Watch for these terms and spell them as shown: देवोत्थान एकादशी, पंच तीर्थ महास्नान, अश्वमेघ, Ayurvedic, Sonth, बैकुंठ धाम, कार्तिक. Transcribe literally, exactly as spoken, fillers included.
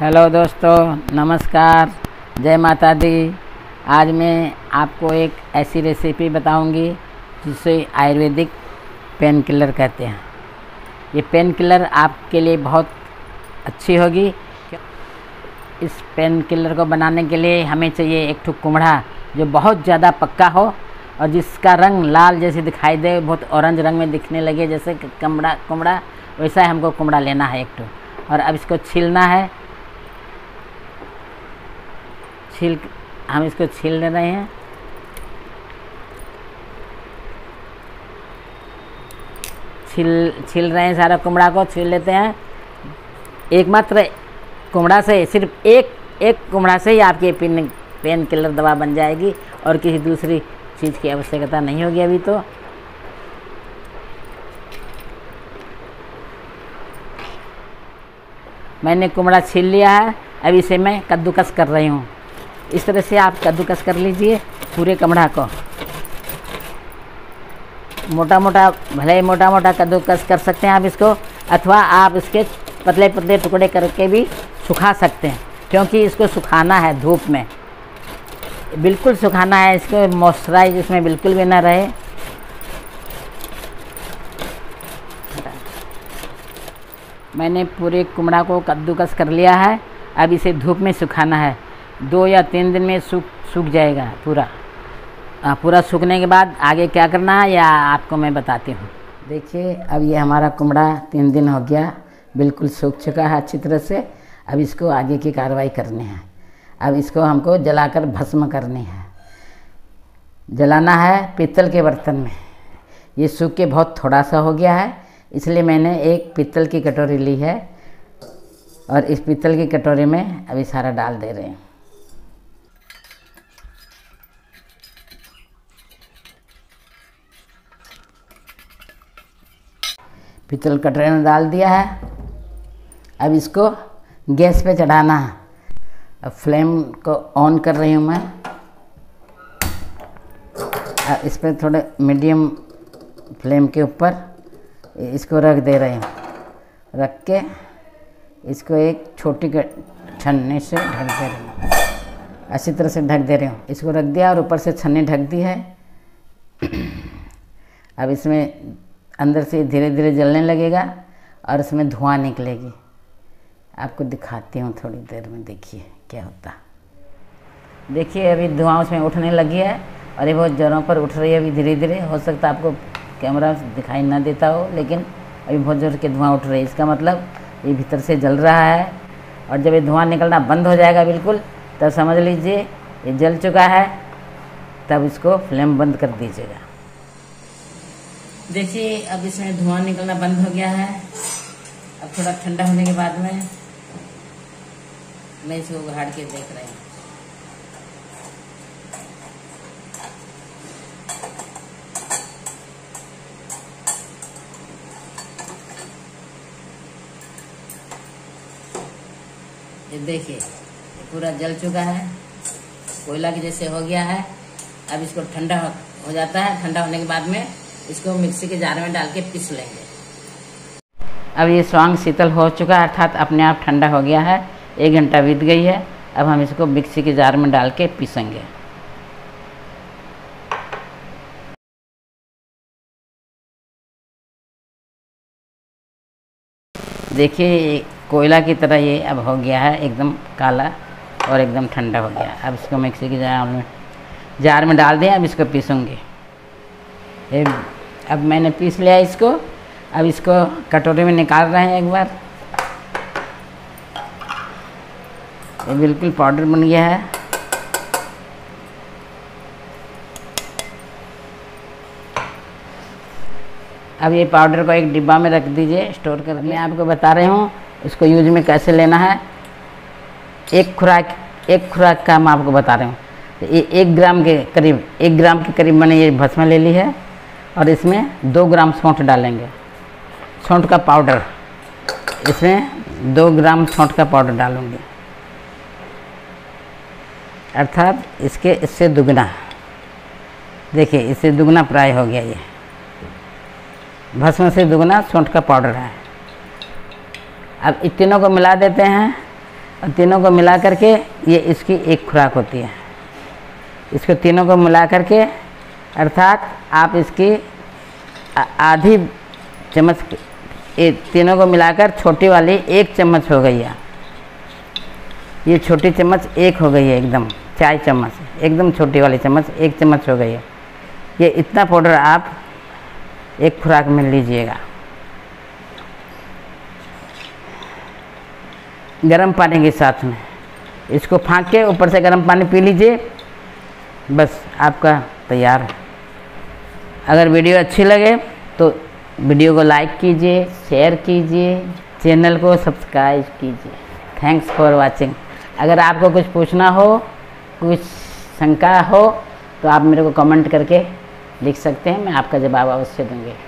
Hello दोस्तों, नमस्कार, जय माता दी। आज मैं आपको एक ऐसी रेसिपी बताऊंगी जिसे आयुर्वेदिक पेन किलर कहते हैं। ये पेन किलर आपके लिए बहुत अच्छी होगी। इस पेन किलर को बनाने के लिए हमें चाहिए एक ठो कुम्हड़ा जो बहुत ज़्यादा पक्का हो और जिसका रंग लाल जैसे दिखाई दे, बहुत ऑरेंज रंग में दिखने लगे जैसे कुम्हड़ा कुम्हड़ा वैसा ही हमको कुम्हड़ा लेना है एक ठो। और अब इसको छीलना है। छील हम इसको छील ले रहे हैं। छील छील रहे हैं सारा कुम्हड़ा को छील लेते हैं। एकमात्र कुम्हड़ा से, सिर्फ एक एक कुम्हड़ा से ही आपकी पेन पेन किलर दवा बन जाएगी और किसी दूसरी चीज़ की आवश्यकता नहीं होगी। अभी तो मैंने कुम्हड़ा छील लिया है। अब इसे मैं कद्दूकस कर रही हूँ। इस तरह से आप कद्दूकस कर लीजिए पूरे कुम्हड़ा को। मोटा मोटा भले ही मोटा मोटा कद्दूकस कर सकते हैं आप इसको, अथवा आप इसके पतले पतले टुकड़े करके भी सुखा सकते हैं, क्योंकि इसको सुखाना है धूप में, बिल्कुल सुखाना है। इसको मॉइस्चराइज इसमें बिल्कुल भी ना रहे। मैंने पूरे कुम्हड़ा को कद्दूकस कर लिया है। अब इसे धूप में सुखाना है। दो या तीन दिन में सूख सूख जाएगा पूरा। आ, पूरा सूखने के बाद आगे क्या करना है या आपको मैं बताती हूँ। देखिए, अब ये हमारा कुम्हड़ा तीन दिन हो गया, बिल्कुल सूख चुका है अच्छी तरह से। अब इसको आगे की कार्रवाई करनी है। अब इसको हमको जलाकर भस्म करनी है। जलाना है पीतल के बर्तन में। ये सूख के बहुत थोड़ा सा हो गया है, इसलिए मैंने एक पीतल की कटोरी ली है और इस पीतल की कटोरी में अभी सारा डाल दे रहे हैं। पीतल कटोरे में डाल दिया है। अब इसको गैस पे चढ़ाना है। अब फ्लेम को ऑन कर रही हूँ मैं। अब इस पर थोड़े मीडियम फ्लेम के ऊपर इसको रख दे रही हूँ। रख के इसको एक छोटी छन्नी से ढक दे रही हूँ, अच्छी तरह से ढक दे रही हूँ। इसको रख दिया और ऊपर से छन्नी ढक दी है। अब इसमें अंदर से धीरे धीरे जलने लगेगा और इसमें धुआं निकलेगी। आपको दिखाती हूँ थोड़ी देर में, देखिए क्या होता। देखिए अभी धुआं उसमें उठने लगी है और ये बहुत जोरों पर उठ रही है अभी धीरे धीरे। हो सकता है आपको कैमरा दिखाई ना देता हो, लेकिन अभी बहुत जोर के धुआं उठ रही है। इसका मतलब ये भीतर से जल रहा है। और जब ये धुआं निकलना बंद हो जाएगा बिल्कुल, तब समझ लीजिए ये जल चुका है। तब इसको फ्लेम बंद कर दीजिएगा। देखिए अब इसमें धुआं निकलना बंद हो गया है। अब थोड़ा ठंडा होने के बाद में मैं इसको उघाड़ के देख रही हूँ। ये देखिए पूरा जल चुका है, कोयला की जैसे हो गया है। अब इसको ठंडा हो, हो जाता है। ठंडा होने के बाद में इसको मिक्सी के जार में डाल के पीस लेंगे। अब ये सौंग शीतल हो चुका है, अर्थात अपने आप ठंडा हो गया है। एक घंटा बीत गई है। अब हम इसको मिक्सी के जार में डाल के पीसेंगे। देखिए कोयला की तरह ये अब हो गया है, एकदम काला और एकदम ठंडा हो गया। अब इसको मिक्सी के जार में जार में डाल दें। अब इसको पीसूंगे। ये अब मैंने पीस लिया इसको। अब इसको कटोरे में निकाल रहे हैं एक बार। ये बिल्कुल पाउडर बन गया है। अब ये पाउडर को एक डिब्बा में रख दीजिए, स्टोर कर। मैं आपको बता रही हूँ इसको यूज में कैसे लेना है। एक खुराक एक खुराक का मैं आपको बता रही हूँ। ये एक ग्राम के करीब एक ग्राम के करीब मैंने ये भस्म ले ली है और इसमें दो ग्राम सौंठ डालेंगे, सौंठ का पाउडर। इसमें दो ग्राम सौंठ का पाउडर डालूंगे, अर्थात इसके इससे दुगना। देखिए इससे दुगना प्राय हो गया। ये भस्म से दुगना सौंठ का पाउडर है। अब इन तीनों को मिला देते हैं। तीनों को मिला करके ये इसकी एक खुराक होती है। इसको तीनों को मिला करके अर्थात आप इसकी आधी चम्मच, ये तीनों को मिलाकर छोटी वाली एक चम्मच हो गई है, ये छोटी चम्मच एक हो गई है, एकदम चाय चम्मच, एकदम छोटी वाली चम्मच एक चम्मच हो गई है। ये इतना पाउडर आप एक खुराक में लीजिएगा। गर्म पानी के साथ में इसको फाँक के ऊपर से गर्म पानी पी लीजिए, बस आपका तैयार है। अगर वीडियो अच्छी लगे तो वीडियो को लाइक कीजिए, शेयर कीजिए, चैनल को सब्सक्राइब कीजिए। Thanks for watching. अगर आपको कुछ पूछना हो, कुछ शंका हो, तो आप मेरे को कमेंट करके लिख सकते हैं, मैं आपका जवाब अवश्य दूंगी।